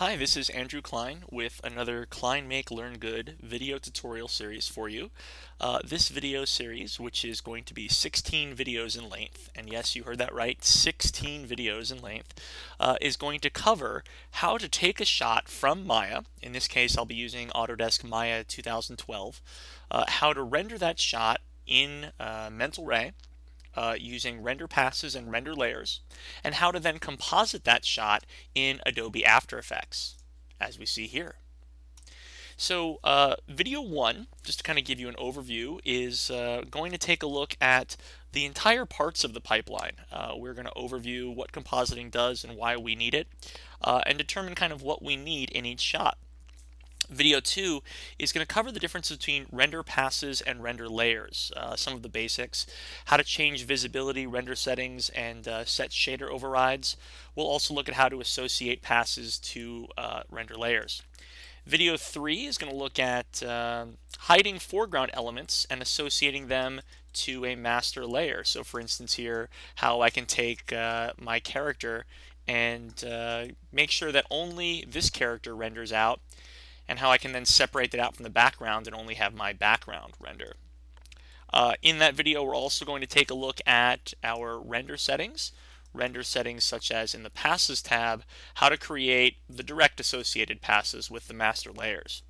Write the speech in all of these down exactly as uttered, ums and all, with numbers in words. Hi, this is Andrew Klein with another Klein Make Learn Good video tutorial series for you. Uh, this video series, which is going to be sixteen videos in length, and yes, you heard that right, sixteen videos in length, uh, is going to cover how to take a shot from Maya. In this case, I'll be using Autodesk Maya two thousand twelve, uh, how to render that shot in uh, Mental Ray, Uh, using render passes and render layers, and how to then composite that shot in Adobe After Effects, as we see here. So uh, video one, just to kind of give you an overview, is uh, going to take a look at the entire parts of the pipeline. Uh, we're going to overview what compositing does and why we need it, uh, and determine kind of what we need in each shot. Video two is going to cover the difference between render passes and render layers, uh, some of the basics, how to change visibility, render settings, and uh, set shader overrides. We'll also look at how to associate passes to uh, render layers. Video three is going to look at uh, hiding foreground elements and associating them to a master layer. So for instance here, how I can take uh, my character and uh, make sure that only this character renders out, and how I can then separate that out from the background and only have my background render. Uh, in that video, we're also going to take a look at our render settings, render settings such as in the passes tab, how to create the direct associated passes with the master layers.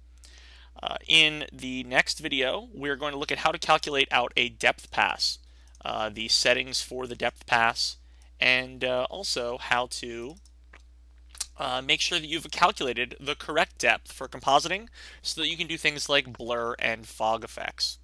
Uh, in the next video, we're going to look at how to calculate out a depth pass, uh, the settings for the depth pass, and uh, also how to Uh, make sure that you've calculated the correct depth for compositing so that you can do things like blur and fog effects.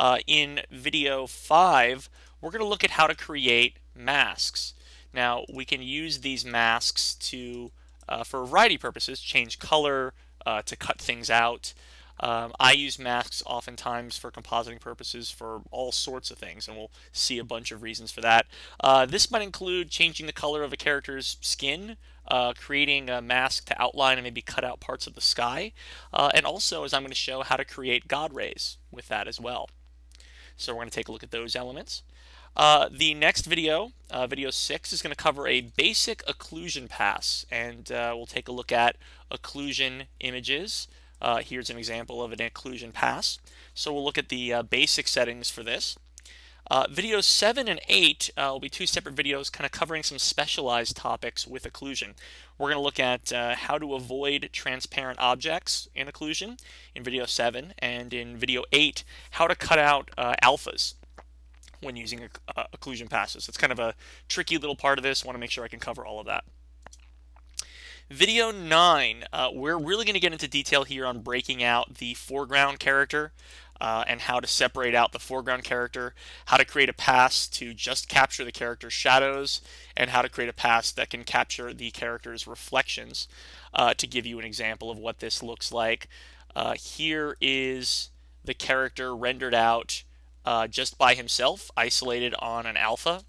Uh, in video five, we're going to look at how to create masks. Now, we can use these masks to, uh, for a variety of purposes, change color, uh, to cut things out. Um, I use masks oftentimes for compositing purposes for all sorts of things, and we'll see a bunch of reasons for that. Uh, this might include changing the color of a character's skin, uh, creating a mask to outline and maybe cut out parts of the sky, uh, and also, as I'm going to show, how to create God rays with that as well. So we're going to take a look at those elements. Uh, the next video, uh, video six, is going to cover a basic occlusion pass, and uh, we'll take a look at occlusion images. Uh, here's an example of an occlusion pass. So we'll look at the uh, basic settings for this. Uh, videos seven and eight uh, will be two separate videos kind of covering some specialized topics with occlusion. We're going to look at uh, how to avoid transparent objects in occlusion in video seven, and in video eight, how to cut out uh, alphas when using uh, occlusion passes. It's kind of a tricky little part of this. I want to make sure I can cover all of that. Video nine, uh, we're really going to get into detail here on breaking out the foreground character uh, and how to separate out the foreground character, how to create a pass to just capture the character's shadows, and how to create a pass that can capture the character's reflections, uh, to give you an example of what this looks like. Uh, here is the character rendered out uh, just by himself, isolated on an alpha.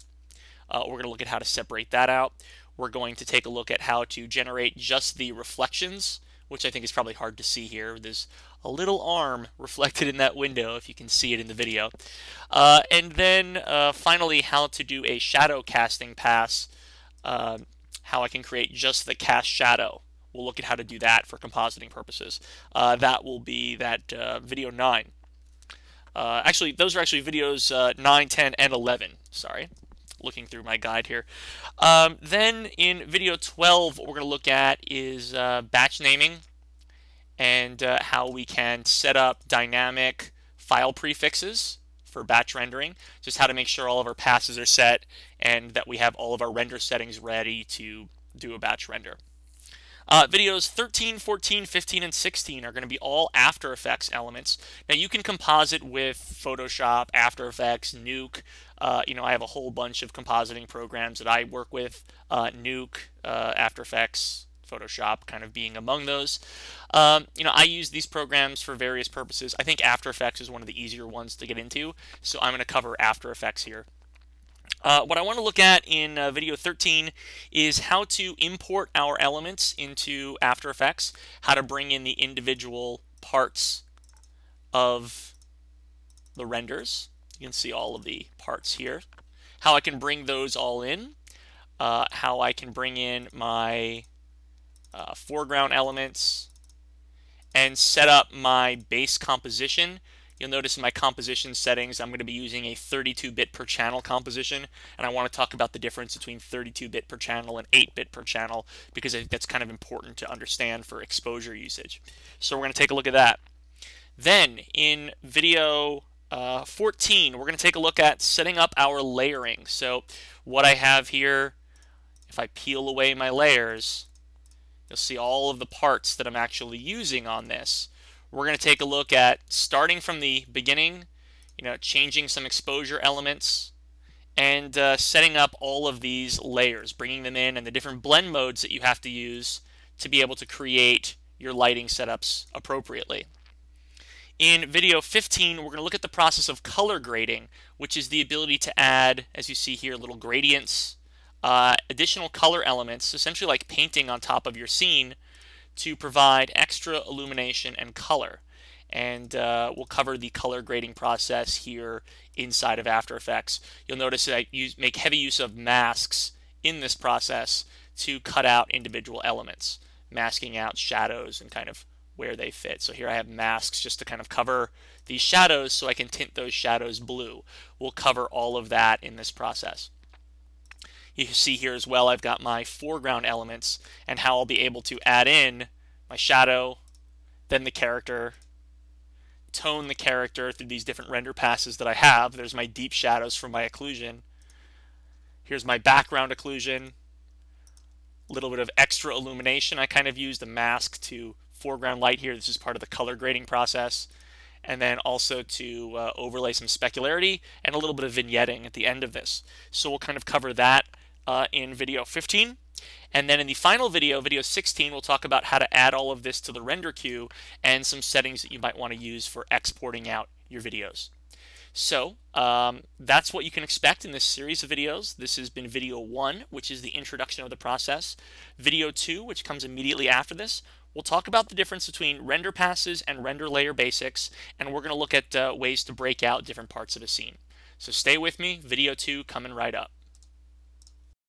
Uh, we're going to look at how to separate that out. We're going to take a look at how to generate just the reflections, which I think is probably hard to see here. There's a little arm reflected in that window, if you can see it in the video. Uh, and then uh, finally, how to do a shadow casting pass, uh, how I can create just the cast shadow. We'll look at how to do that for compositing purposes. Uh, that will be that uh, video nine. Uh, actually, those are actually videos uh, nine, ten, and eleven. Sorry. Looking through my guide here. Um, then in video twelve, what we're going to look at is uh, batch naming and uh, how we can set up dynamic file prefixes for batch rendering, just how to make sure all of our passes are set and that we have all of our render settings ready to do a batch render. Uh, videos thirteen, fourteen, fifteen, and sixteen are going to be all After Effects elements. Now you can composite with Photoshop, After Effects, Nuke. Uh, you know, I have a whole bunch of compositing programs that I work with, uh, Nuke, uh, After Effects, Photoshop kind of being among those. Um, you know, I use these programs for various purposes. I think After Effects is one of the easier ones to get into, so I'm going to cover After Effects here. Uh, what I want to look at in uh, video thirteen is how to import our elements into After Effects, how to bring in the individual parts of the renders. You can see all of the parts here, how I can bring those all in, uh, how I can bring in my uh, foreground elements, and set up my base composition. You'll notice in my composition settings, I'm going to be using a thirty-two bit per channel composition, and I want to talk about the difference between thirty-two bit per channel and eight bit per channel, because I think that's kind of important to understand for exposure usage. So we're going to take a look at that. Then in video uh, fourteen, we're going to take a look at setting up our layering. So what I have here, if I peel away my layers, you'll see all of the parts that I'm actually using on this. We're going to take a look at starting from the beginning, you know, changing some exposure elements, and uh, setting up all of these layers, bringing them in, and the different blend modes that you have to use to be able to create your lighting setups appropriately. In video fifteen, we're going to look at the process of color grading, which is the ability to add, as you see here, little gradients, uh, additional color elements, essentially like painting on top of your scene, to provide extra illumination and color. And uh, we'll cover the color grading process here inside of After Effects. You'll notice that I use, make heavy use of masks in this process to cut out individual elements, masking out shadows and kind of where they fit. So here I have masks just to kind of cover these shadows so I can tint those shadows blue. We'll cover all of that in this process. You see here as well, I've got my foreground elements and how I'll be able to add in my shadow, then the character, tone the character through these different render passes that I have. There's my deep shadows from my occlusion. Here's my background occlusion. A little bit of extra illumination. I kind of used a mask to foreground light here. This is part of the color grading process. And then also to uh, overlay some specularity and a little bit of vignetting at the end of this. So we'll kind of cover that Uh, in video fifteen. And then in the final video, video sixteen, we'll talk about how to add all of this to the render queue and some settings that you might want to use for exporting out your videos. So um, that's what you can expect in this series of videos. This has been video one, which is the introduction of the process. Video two, which comes immediately after this, we'll talk about the difference between render passes and render layer basics, and we're going to look at uh, ways to break out different parts of a scene. So stay with me, video two coming right up.